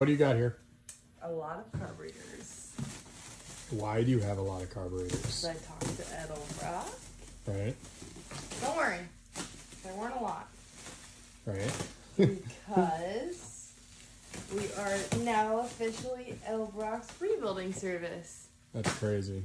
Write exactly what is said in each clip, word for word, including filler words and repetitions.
What do you got here? A lot of carburetors. Why do you have a lot of carburetors? I talked to Edelbrock. Right. Don't worry. There weren't a lot. Right. Because we are now officially Edelbrock's rebuilding service. That's crazy.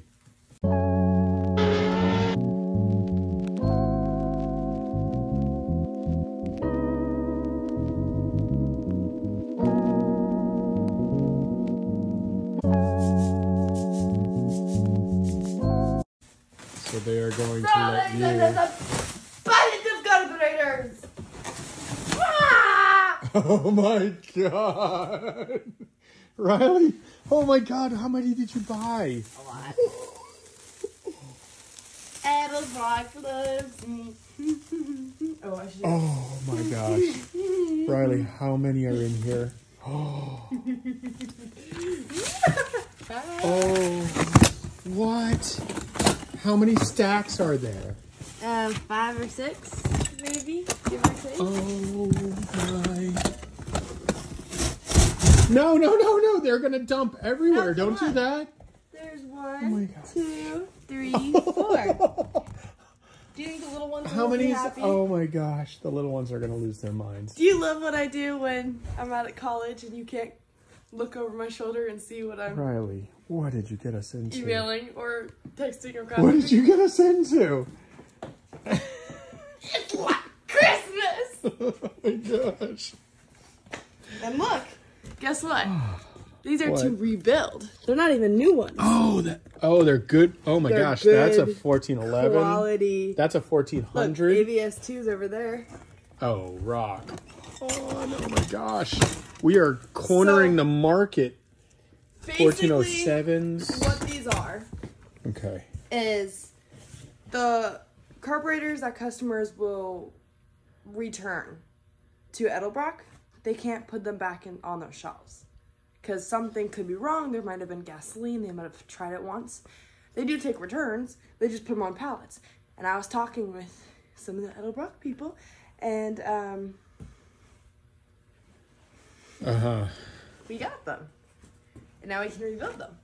So they are going so to let you... Abundance of carburetors! Ah! Oh my god! Riley? Oh my god, how many did you buy? A lot. Edelbrock lives. Oh, I should... Oh my gosh. Riley, how many are in here? Oh. Oh. What? How many stacks are there? Uh, five or six, maybe. Give or take. Oh my! No, no, no, no! They're gonna dump everywhere. No, Don't on. do that. There's one, oh two, three, four. Do you think the little ones? How many? Oh my gosh! The little ones are gonna lose their minds. Do you love what I do when I'm out at college and you can't look over my shoulder and see what I'm... Riley, what did you get us into? Emailing or texting or copying. What did you get us into? It's like Christmas! Oh my gosh. And look, guess what? These are what? to rebuild. They're not even new ones. Oh, that, oh they're good. Oh my they're gosh, that's a fourteen eleven. Quality. That's a fourteen hundred. Look, A B S two's over there. Oh, rock. Oh, no, my gosh. We are cornering so, the market. fourteen oh sevens. What these are okay. is the carburetors that customers will return to Edelbrock. They can't put them back in on their shelves because something could be wrong. There might have been gasoline. They might have tried it once. They do take returns. They just put them on pallets. And I was talking with some of the Edelbrock people, and um, Uh-huh. we got them. And now we can rebuild them.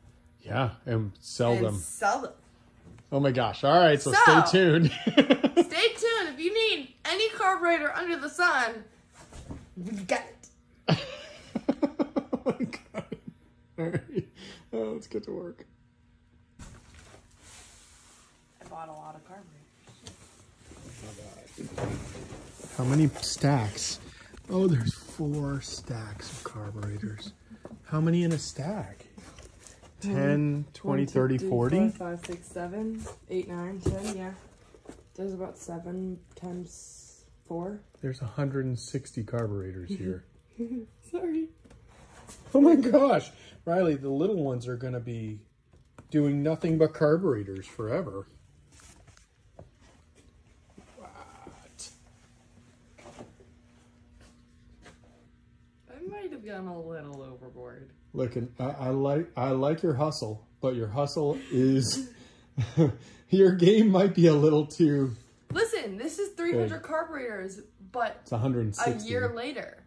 Yeah, and sell and them. sell them. Oh my gosh. All right, so, so stay tuned. Stay tuned. If you need any carburetor under the sun, we got it. Oh my god. All right. Oh, let's get to work. I bought a lot of carburetors. Oh my god. How many stacks? Oh, there's four stacks of carburetors. How many in a stack? ten, twenty, thirty, forty? five, six, seven, eight, nine, ten, yeah. There's about seven times four. There's one hundred sixty carburetors here. Sorry. Oh my gosh. Riley, the little ones are going to be doing nothing but carburetors forever. Might have gone a little overboard. Look, I, I like I like your hustle, but your hustle is your game might be a little too. Listen, this is three hundred big. Carburetors, but it's one hundred sixty. A year later.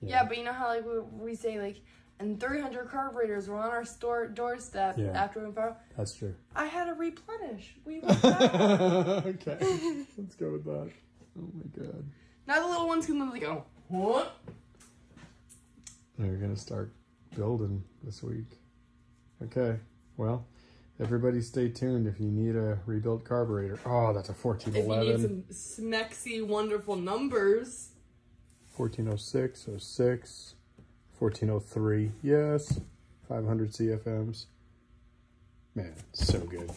Yeah. Yeah, but you know how like we, we say like, and three hundred carburetors were on our store doorstep yeah. after we found. That's true. I had to replenish. We went back. Okay, let's go with that. Oh my god. Now the little ones can literally go. What? They're going to start building this week. Okay, well, everybody stay tuned if you need a rebuilt carburetor. Oh, that's a fourteen eleven. If you need some smexy, wonderful numbers. fourteen oh six, oh six, fourteen oh three, yes, five hundred C F Ms. Man, so good.